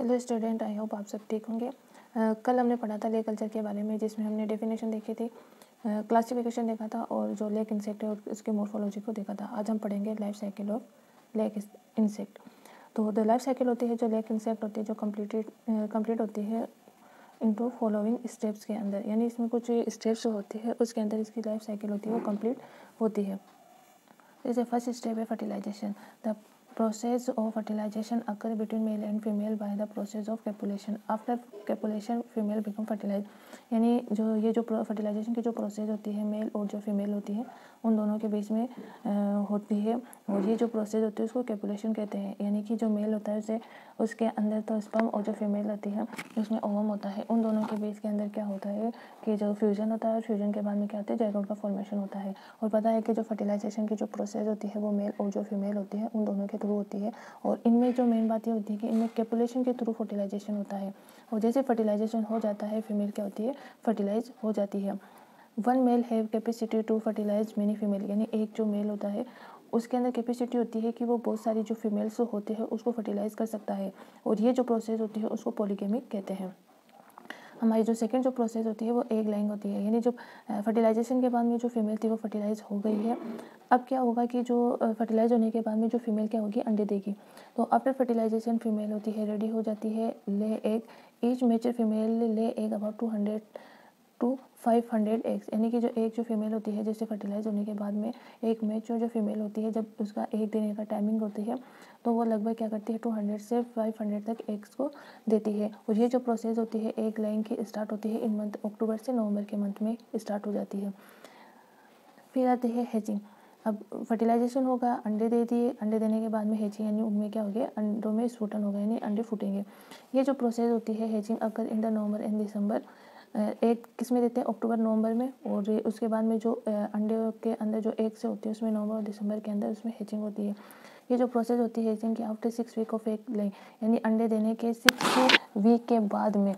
Hello student, I hope आप सब ठीक होंगे। कल हमने पढ़ा था ले कल्चर के बारे में, जिसमें हमने डेफिनेशन देखी थी, क्लासिफिकेशन देखा था और जो लेक इंसेक्ट है उसके मोर्फोलॉजी को देखा था। आज हम पढ़ेंगे life cycle of lac insect. तो द लाइफ साइकिल होती है जो लेक इंसेक्ट होती है जो कम्प्लीट होती है इनटू फॉलोइंग स्टेप्स के अंदर, यानी इसमें कुछ स्टेप्स होते हैं उसके अंदर इसकी लाइफ साइकिल होती है वो कम्प्लीट होती है। जैसे फर्स्ट स्टेप है fertilization. The process of fertilization occur between male and female by the process of copulation. After copulation female become fertilized, यानी जो ये जो fertilization की जो process होती है male और जो female होती है उन दोनों के बीच में होती है, और ये जो process होती है उसको copulation कहते हैं। यानी कि जो male होता है उसे उसके अंदर तो sperm और जो female होती है उसमें ovum होता है, उन दोनों के बीच के अंदर क्या होता है कि जो fusion होता है, और fusion के बाद में क्या होता है zygote का formation होता है। और पता है कि जो fertilization की जो process होती है वो male और जो female होती है उन दोनों के होती है, और इनमें जो मेन बात ये होती है कि इनमें कैपुलेशन के थ्रू फर्टिलाइजेशन होता है। और जैसे फर्टिलाइजेशन हो जाता है फीमेल क्या होती है फर्टिलाइज हो जाती है। One male have capacity to fertilize many female, यानी एक जो मेल होता है उसके अंदर कैपेसिटी होती है कि वो बहुत सारी जो फीमेल्स होते हैं उसको फर्टिलाइज कर सकता है, और ये जो प्रोसेस होती है उसको पॉलीगेमिक कहते हैं। हमारी जो सेकंड जो प्रोसेस होती है वो एग लाइंग होती है, यानी जो फर्टिलाइजेशन के बाद में जो फीमेल थी वो फर्टिलाइज हो गई है। अब क्या होगा कि जो फर्टिलाइज होने के बाद में जो फीमेल क्या होगी अंडे देगी। तो आफ्टर फर्टिलाइजेशन फीमेल होती है रेडी हो जाती है ले एग। ईच मेच्योर फीमेल ले एग अबाउट 200 to 500 एग्स, यानी कि जो एक जो फीमेल होती है जैसे फर्टिलाइज होने के बाद में एक मेच्योर जो फीमेल होती है जब उसका एक देने का टाइमिंग होती है तो वो लगभग क्या करती है 200 से 500 तक एग्स को देती है। और ये जो प्रोसेस होती है एग लाइंग की स्टार्ट होती है इन मंथ अक्टूबर से नवंबर के मंथ में स्टार्ट हो जाती है। फिर आती है हैचिंग। अब फर्टिलाइजेशन होगा, अंडे दे दिए, अंडे देने के बाद में हैचिंग, यानी उनमें क्या हो गया अंडों में स्फुटन होगा, यानी अंडे फूटेंगे। ये जो प्रोसेस होती है हैचिंग अगर इन द नवंबर एंड दिसंबर, एक किस में देते हैं अक्टूबर नवंबर में, और उसके बाद में जो अंडे के अंदर जो एग से होती है उसमें नवंबर और दिसंबर के अंदर उसमें हैचिंग होती है। ये जो प्रोसेस होती है हैचिंग की after 6 week of egg laying, यानी अंडे देने के 6 वीक के बाद में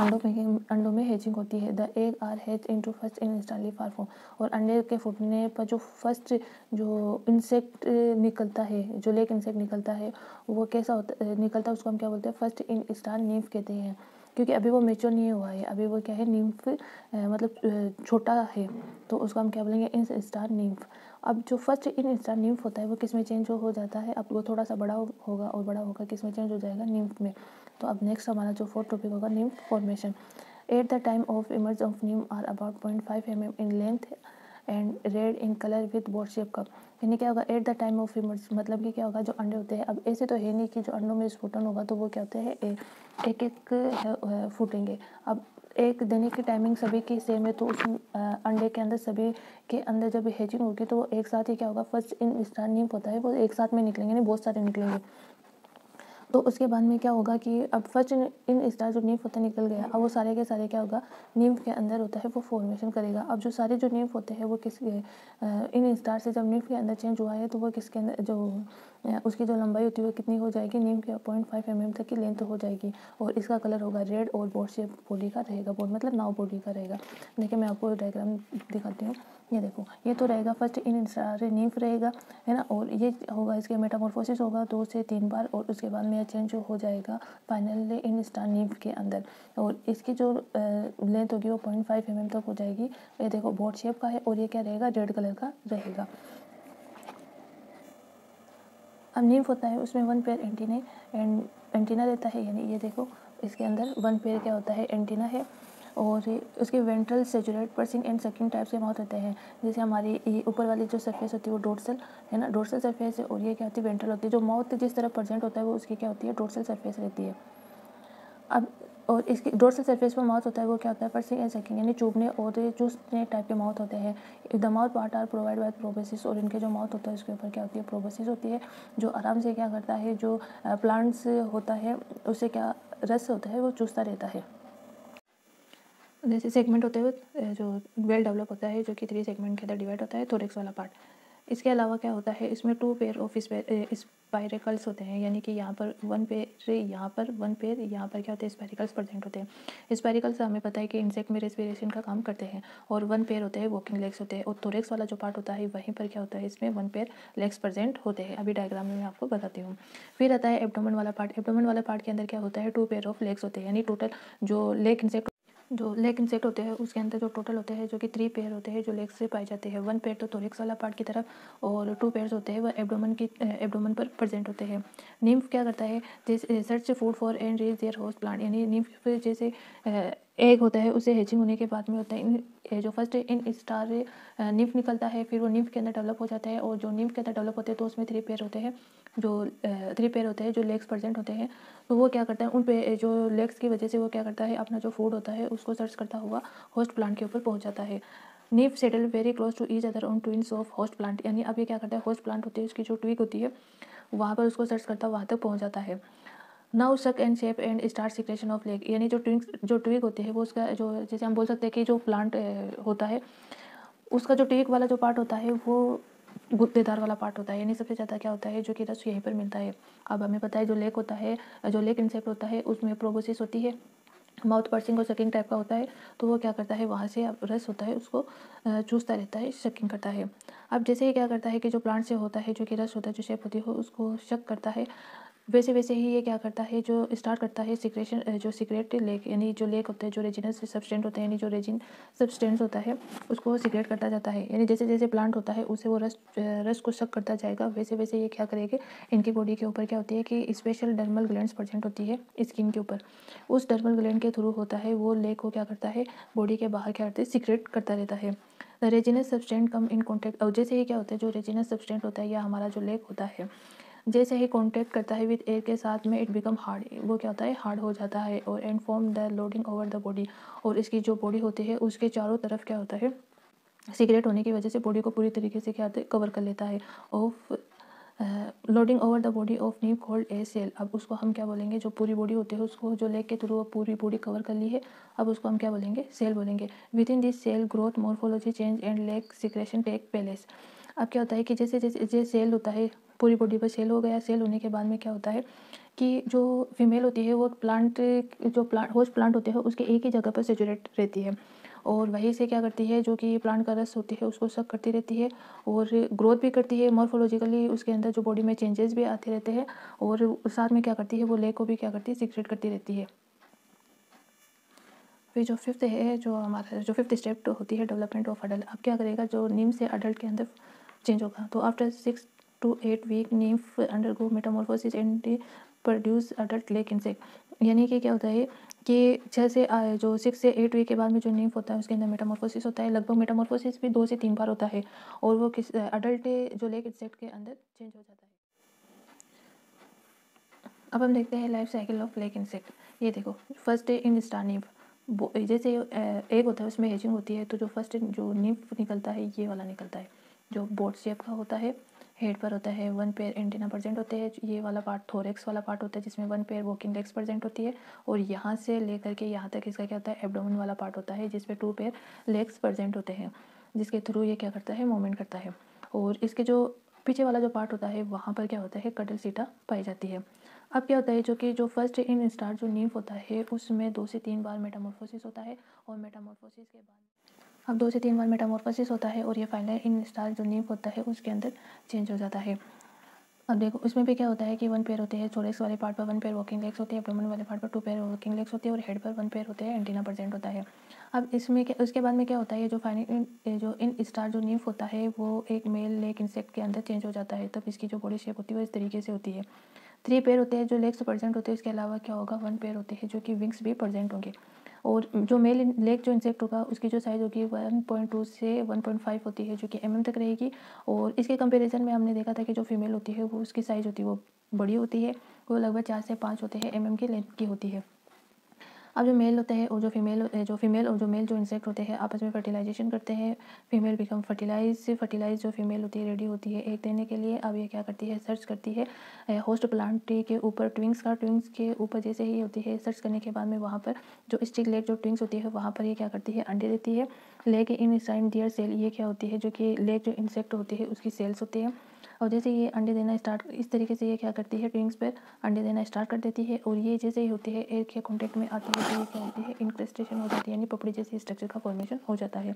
अंडों में हैचिंग होती है। The egg are hatch into first in instar far form, और अंडे के फूटने पर जो फर्स्ट जो इंसेक्ट निकलता है जो लेक इंसेक्ट निकलता है वो कैसा होता निकलता है उसको हम क्या बोलते हैं फर्स्ट इन स्टार नीम्फ कहते हैं, क्योंकि अभी वो मेच्योर नहीं हुआ है, अभी वो क्या है नीम्फ मतलब छोटा है, तो उसको हम क्या बोलेंगे इन स्टार नीम्फ। अब जो फर्स्ट इन स्टार नीम्फ होता है वो किस में चेंज हो जाता है, अब वो थोड़ा सा बड़ा होगा और बड़ा होगा किस में चेंज हो जाएगा नीम्फ में। तो अब नेक्स्ट हमारा जो फोर्थ टॉपिक होगा nymph formation. At the time of emerge of nymph are about 0.5 mm in length and red in colour with board shape cup, यानी क्या होगा at the time of emerge मतलब कि क्या होगा जो अंडे होते हैं, अब ऐसे तो है नहीं कि जो अंडों में स्फुटन होगा तो वो क्या होते हैं एक फूटेंगे। अब एक देने की टाइमिंग सभी की सेम है, तो उस अंडे के अंदर सभी के अंदर जब हैचिंग होगी तो वो एक साथ ही क्या होगा फर्स्ट इन स्टार नीम्फ होता है वो एक साथ में निकलेंगे, यानी बहुत सारे निकलेंगे। तो उसके बाद में क्या होगा कि अब फर्स्ट इन स्टार जो नीम्फ होता है निकल गया, अब वो सारे के सारे क्या होगा नीम्फ के अंदर होता है वो फॉर्मेशन करेगा। अब जो सारे जो नीम्फ होते हैं वो किस इन स्टार से जब नीम्फ के अंदर चेंज हुआ है तो वो किसके अंदर जो उसकी जो लंबाई होती है वो कितनी हो जाएगी नीम्फ के 0.5 mm तक की लेंथ हो जाएगी, और इसका कलर होगा रेड और बोर्ड शेप बॉडी का रहेगा, बोर्ड मतलब नाव बॉडी का रहेगा। देखिए मैं आपको डायग्राम दिखाती हूँ, ये देखो ये तो रहेगा फर्स्ट इन स्टार नीम्फ रहेगा है ना, और ये होगा इसके मेटामॉर्फोसिस होगा 2 से 3 बार, और उसके बाद में चेंज हो जाएगा फाइनल इन स्टार नीम्फ के अंदर, और इसकी जो लेंथ होगी वो 0.5 mm तक हो जाएगी। ये देखो बोर्ड शेप का है और ये क्या रहेगा रेड कलर का रहेगा। अब नीम्फ होता है उसमें 1 पेयर एंटीना रहता है, यानी ये देखो इसके अंदर 1 पेयर क्या होता है एंटीना है, और उसके ventral saturate piercing and sucking type से माउथ होते हैं। जैसे हमारी ये ऊपर वाली जो सरफेस होती है वो डोर्सल है ना, डोर्सल सरफेस है, और ये क्या होती है वेंट्रल होती है। जो माउथ जिस तरह प्रेजेंट होता है वो उसकी क्या होती है डोर्सल सरफेस रहती है। अब और इसकी डोर्सल सरफेस पर माउथ होता है वो क्या होता है पर्सिंग एंड सकिंग, यानी चूबने और चूसने टाइप के माउथ होते हैं। The mouth part are provide by proboscis, और इनके जो माउथ होता है उसके ऊपर क्या होती है प्रोबेसिस होती है, जो आराम से क्या करता है जो प्लांट्स होता है उससे क्या रस होता है वो चूसता रहता है। जैसे सेगमेंट होते हैं जो वेल डेवलप होता है जो कि 3 सेगमेंट के अंदर डिवाइड होता है। थोरेक्स वाला पार्ट इसके अलावा क्या होता है, इसमें 2 पेयर ऑफ स्पाइरेकल्स होते हैं, यानी कि यहाँ पर 1 पेयर, यहाँ पर 1 पेयर, यहाँ पर क्या होते हैं स्पाइरेकल्स प्रेजेंट होते हैं। स्पाइरेकल्स हमें पता है कि इंसेक्ट में रेस्पिरेशन का काम करते हैं, और 1 पेयर होते हैं वॉकिंग लेग्स होते हैं, और थोरेक्स वाला जो पार्ट होता है वहीं पर क्या होता है इसमें 1 पेयर लेग्स प्रेजेंट होते हैं। अभी डायग्राम में मैं आपको बताती हूँ। फिर आता है एब्डोमेन वाला पार्ट। एब्डोमेन वाला पार्ट के अंदर क्या होता है 2 पेयर ऑफ लेग्स होते हैं, यानी टोटल जो लेग इंसेक्ट होते हैं उसके अंदर जो टोटल होते हैं जो कि 3 पेयर होते हैं जो लेग से पाए जाते हैं। 1 पेयर तो थोरेक्स वाला पार्ट की तरफ और 2 पेयर्स होते हैं वह एब्डोमेन पर प्रेजेंट होते हैं। निम्फ क्या करता है, जैसे search food for and raise their host plant, यानी निम्फ जैसे एग होता है उसे हैचिंग होने के बाद में होता है जो फर्स्ट इन स्टार निम्फ निकलता है, फिर वो निम्फ के अंदर डेवलप हो जाता है, और जो निम्फ के अंदर डेवलप होते हैं तो उसमें 3 पेयर होते हैं जो लेग्स प्रेजेंट होते हैं। तो वो क्या करता है उन पे जो लेग्स की वजह से वो क्या करता है अपना जो फूड होता है उसको सर्च करता हुआ होस्ट प्लांट के ऊपर पहुँच जाता है। Nymph settle very close to each other on twins of host plant, यानी अब ये क्या करता है होस्ट प्लांट होती है उसकी जो ट्विग होती है वहाँ पर उसको सर्च करता वहाँ तक पहुँच जाता है। Now suck and shape and start secretion of lac, यानी जो ट्विग होती है वो उसका जो जैसे हम बोल सकते हैं कि जो प्लांट होता है उसका जो ट्विग वाला जो पार्ट होता है वो गुद्देदार वाला पार्ट होता है, यानी सबसे ज़्यादा क्या होता है जो कि रस यहीं पर मिलता है। अब हमें पता है जो लेग इंसेक्ट होता है उसमें प्रोगोसिस होती है, माउथ पर्सिंग और सकिंग टाइप का होता है, तो वो क्या करता है वहाँ से रस होता है उसको चूसता रहता है, सकिंग करता है। अब जैसे ही क्या करता है कि जो प्लांट से होता है जो कि रस होता है जो शेप होती है उसको शक करता है, वैसे ही ये क्या करता है जो स्टार्ट करता है सीक्रेट लेग, यानी जो लेग होता है जो रेजिनस सब्सटेंट होते हैं यानी जो रेजिन सब्सटेंस होता है उसको सीक्रेट करता जाता है, यानी जैसे जैसे प्लांट होता है उसे वो रस को शक करता जाएगा, वैसे ये क्या करेगा इनकी बॉडी के ऊपर क्या होती है कि स्पेशल डर्मल ग्लैंड्स प्रेजेंट होती है स्किन के ऊपर, उस डर्मल ग्लैंड के थ्रू होता है वो लेग को क्या करता है बॉडी के बाहर क्या करता है सीक्रेट करता रहता है। The resinous substance come in contact, और जैसे ही क्या होता है जो रेजिनस सब्सटेंट होता है या हमारा जो लेग होता है जैसे ही कांटेक्ट करता है विद एयर के साथ में इट बिकम हार्ड, वो क्या होता है हार्ड हो जाता है, और and form the loading over the body, और इसकी जो बॉडी होती है उसके चारों तरफ क्या होता है सिगरेट होने की वजह से बॉडी को पूरी तरीके से क्या होता है कवर कर लेता है। Of loading over the body of nymph called a cell, अब उसको हम क्या बोलेंगे जो पूरी बॉडी होती है उसको जो लेग के थ्रू वो पूरी बॉडी कवर कर ली है अब उसको हम क्या बोलेंगे सेल बोलेंगे। With in this cell growth morphology change and lac secretion take place, अब क्या होता है कि जैसे सेल होता है पूरी बॉडी पर सेल हो गया, सेल होने के बाद में क्या होता है कि जो फीमेल होती है वो होस्ट प्लांट होते हैं उसके एक ही जगह पर सेचुरेट रहती है, और वहीं से क्या करती है जो कि प्लांट का रस होती है उसको शक करती रहती है और ग्रोथ भी करती है, मॉर्फोलॉजिकली उसके अंदर जो बॉडी में चेंजेस भी आते रहते हैं, और साथ में क्या करती है वो लेग को भी क्या करती है सीक्रेट करती रहती है। फिर जो फिफ्थ है जो हमारा जो फिफ्थ स्टेप होती है डेवलपमेंट ऑफ अडल्ट, अब क्या करेगा जो निम्फ से अडल्ट के अंदर चेंज होगा। तो after 6 to 8 week nymph undergo metamorphosis and produce adult lac insect, यानी कि क्या होता है कि 6 से 8 वीक के बाद में जो निम्फ होता है उसके अंदर मेटामॉर्फोसिस होता है, लगभग मेटामॉर्फोसिस भी 2 से 3 बार होता है, और वो किस अडल्ट जो लेग इंसेक्ट के अंदर चेंज हो जाता है। अब हम देखते हैं life cycle of lac insect. ये देखो फर्स्ट इन स्टार निम्फ, जैसे एग होता है उसमें हैचिंग होती है तो जो फर्स्ट जो निम्फ निकलता है ये वाला निकलता है जो बोट शेप का होता है, हेड पर होता है 1 पेयर एंटीना प्रेजेंट होते हैं, ये वाला पार्ट थोरेक्स वाला पार्ट होता है जिसमें 1 पेयर वॉकिंग लेग्स प्रेजेंट होती है, और यहाँ से लेकर के यहाँ तक इसका क्या होता है एब्डोमेन वाला पार्ट होता है जिसमें 2 पेयर लेग्स प्रेजेंट होते हैं जिसके थ्रू ये क्या करता है मूवमेंट करता है, और इसके जो पीछे वाला जो पार्ट होता है वहाँ पर क्या होता है कडल सीटा पाई जाती है। अब क्या होता है जो कि जो फर्स्ट इन स्टार जो निम्फ होता है उसमें 2 से 3 बार मेटामॉर्फोसिस होता है, और मेटामॉर्फोसिस के बाद अब 2 से 3 बार मेटामॉर्फोसिस होता है और ये फाइनल इन स्टार जो निम्फ होता है उसके अंदर चेंज हो जाता है। अब देखो उसमें भी क्या होता है कि 1 पेयर होते हैं, थोरेक्स वाले पार्ट पर 1 पेयर वॉकिंग लेग्स होती है, एब्डोमेन वाले पार्ट पर 2 पेयर वॉकिंग लेग्स होती है, और हेड पर 1 पेयर होते हैं एंटीना प्रेजेंट होता है। अब इसमें उसके बाद में क्या होता है जो फाइनल जो इन स्टार जो निम्फ होता है वो एक मेल लेग इंसेक्ट के अंदर चेंज हो जाता है, तब इसकी जो बॉडी शेप होती है वो इस तरीके से होती है। 3 पेयर होते हैं जो लेग्स प्रेजेंट होते हैं, इसके अलावा क्या होगा 1 पेयर होते हैं जो कि विंग्स भी प्रेजेंट होंगे, और जो मेल लेग जो इंसेक्ट होगा उसकी जो साइज़ होगी 1.2 से 1.5 होती है जो कि mm तक रहेगी, और इसके कंपैरिजन में हमने देखा था कि जो फीमेल होती है वो उसकी साइज़ होती है वो बड़ी होती है, वो लगभग 4 से 5 होते हैं mm की लेंथ की होती है। अब जो मेल होते हैं और जो फीमेल होते हैं, जो फीमेल और जो मेल जो इंसेक्ट होते हैं आपस में फर्टिलाइजेशन करते हैं। फीमेल बिकम फर्टिलाइज जो फीमेल होती है रेडी होती है एग देने के लिए। अब ये क्या करती है, सर्च करती है होस्ट प्लांट के ऊपर ट्विंग्स का। ट्विंग्स के ऊपर जैसे ही होती है सर्च करने के बाद में वहाँ पर जो स्टिक लेग जो ट्विंग्स होती है वहाँ पर ये क्या करती है, अंडे देती है। Lac inside their cell, ये क्या होती है जो कि लेग जो इंसेक्ट होती है उसकी सेल्स होती है। और जैसे ये अंडे देना स्टार्ट, इस तरीके से ये क्या करती है ट्विंग्स पर अंडे देना स्टार्ट कर देती है। और ये जैसे ही होती है एयर के कॉन्टेक्ट में आती है तो ये क्या होती है, इंक्रेस्टेशन हो जाती है, यानी पपड़ी जैसी स्ट्रक्चर का फॉर्मेशन हो जाता है।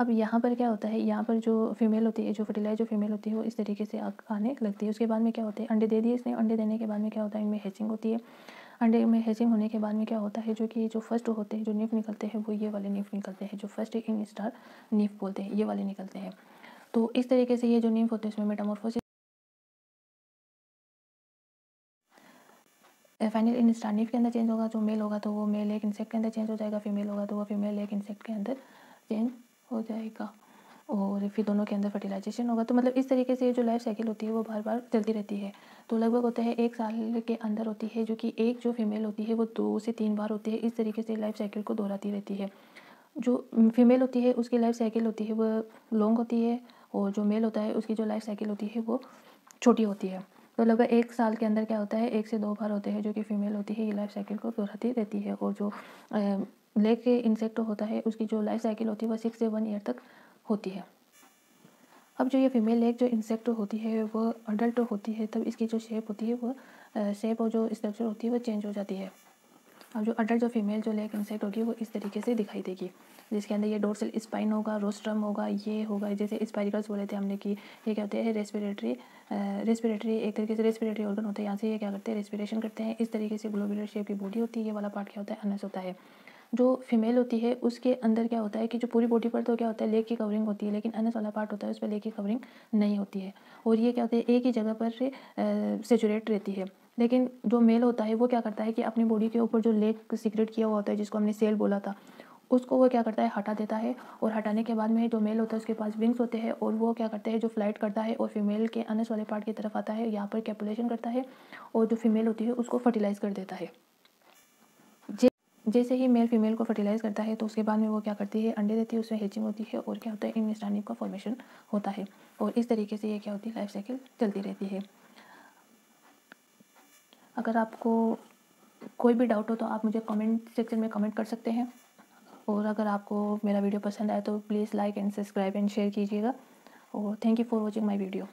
अब यहाँ पर क्या होता है, यहाँ पर जो फीमेल होती है, जो फर्टिलाइज जो फीमेल होती है वो इस तरीके से आने लगती है। उसके बाद में क्या होता है, अंडे दे दिए इसने, अंडे देने के बाद में क्या होता है, इनमें हैचिंग होती है। अंडे में हैचिंग होने के बाद में क्या होता है, जो कि जो फर्स्ट होते हैं जो नीफ निकलते हैं वो ये वाले नीफ निकलते हैं, जो फर्स्ट इन स्टार नीफ बोलते हैं, ये वाले निकलते हैं। तो इस तरीके से ये जो नीफ होते हैं इसमें metamorphosis final instar nymph के अंदर चेंज होगा। जो मेल होगा तो वो मेल एक इंसेक्ट के अंदर चेंज हो जाएगा, फीमेल होगा तो वो फीमेल एक इंसेक्ट के अंदर चेंज हो जाएगा, और फिर दोनों के अंदर फर्टिलाइजेशन होगा। तो मतलब इस तरीके से जो लाइफ साइकिल होती है वो बार बार चलती रहती है। तो लगभग होता है 1 साल के अंदर होती है, जो कि एक जो फीमेल होती है वो 2 से 3 बार होती है। इस तरीके से लाइफ साइकिल को दोहराती रहती है। जो फीमेल होती है उसकी लाइफ साइकिल होती है वो लॉन्ग होती है, और जो मेल होता है उसकी जो लाइफ साइकिल होती है वो छोटी होती है। तो लगभग 1 साल के अंदर क्या होता है, 1 से 2 बार होते हैं जो कि फीमेल होती है, ये लाइफ साइकिल को दोहराती रहती है। और जो लेग के इंसेक्ट होता है उसकी जो लाइफ साइकिल होती है वो 6 से 1 ईयर तक होती है। अब जो ये फीमेल लेग जो इंसेक्ट होती है वो अडल्ट होती है, तब इसकी जो शेप होती है वो शेप और जो स्ट्रक्चर होती है वो चेंज हो जाती है। अब जो अडल्ट जो फीमेल जो लेग इंसेक्ट होगी वो इस तरीके से दिखाई देगी, जिसके अंदर ये डोर्सल स्पाइन होगा, रोस्ट्रम होगा, ये होगा। जैसे स्पाइरिकल्स बोले थे हमने कि ये क्या होते हैं, रेस्पिरेटरी एक तरीके से रेस्पिरेटरी ऑर्गन होता है, यहाँ से ये क्या करते हैं रेस्पिरेशन करते हैं। इस तरीके से ग्लोबुलर शेप की बॉडी होती है, ये वाला पार्ट क्या होता है, अनस होता है। जो फीमेल होती है उसके अंदर क्या होता है कि जो पूरी बॉडी पर तो क्या होता है लेग की कवरिंग होती है, लेकिन अनस वाला पार्ट होता है उस पर लेग की कवरिंग नहीं होती है, और ये क्या होता है एक ही जगह पर सेचुरेट रहती है। लेकिन जो मेल होता है वो क्या करता है कि अपनी बॉडी के ऊपर जो लेग सीक्रेट किया हुआ होता है, जिसको हमने सेल बोला था, उसको वो क्या करता है हटा देता है। और हटाने के बाद में जो मेल होता है उसके पास विंग्स होते हैं, और वो क्या करते हैं जो फ्लाइट करता है और फीमेल के अनस वाले पार्ट की तरफ आता है, यहाँ पर कैपुलेशन करता है, और जो फीमेल होती है उसको फर्टिलाइज़ कर देता है। जैसे ही मेल फीमेल को फर्टिलाइज़ करता है तो उसके बाद में वो क्या करती है, अंडे देती है, उसमें हैचिंग होती है, और क्या होता है इन स्टार नीफ का फॉर्मेशन होता है। और इस तरीके से ये क्या होती है लाइफ साइकिल चलती रहती है। अगर आपको कोई भी डाउट हो तो आप मुझे कमेंट सेक्शन में कमेंट कर सकते हैं, और अगर आपको मेरा वीडियो पसंद आए तो please like and subscribe and share कीजिएगा। और thank you for watching my video.